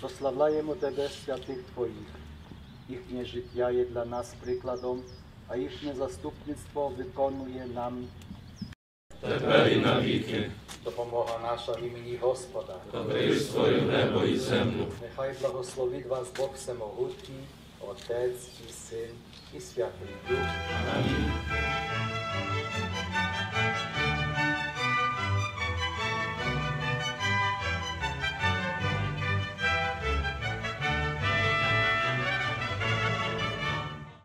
прославляємо Тебе, святих Twoich. Їхнє життя є для нас прикладом, а їхнє заступництво виконує нам. Тепер і навіки. Допомога наша в імені Господа. Творив своє небо і землю. Нехай благословить вас Бог Всемогутній, Отець і Син і Святий Дух. Амінь.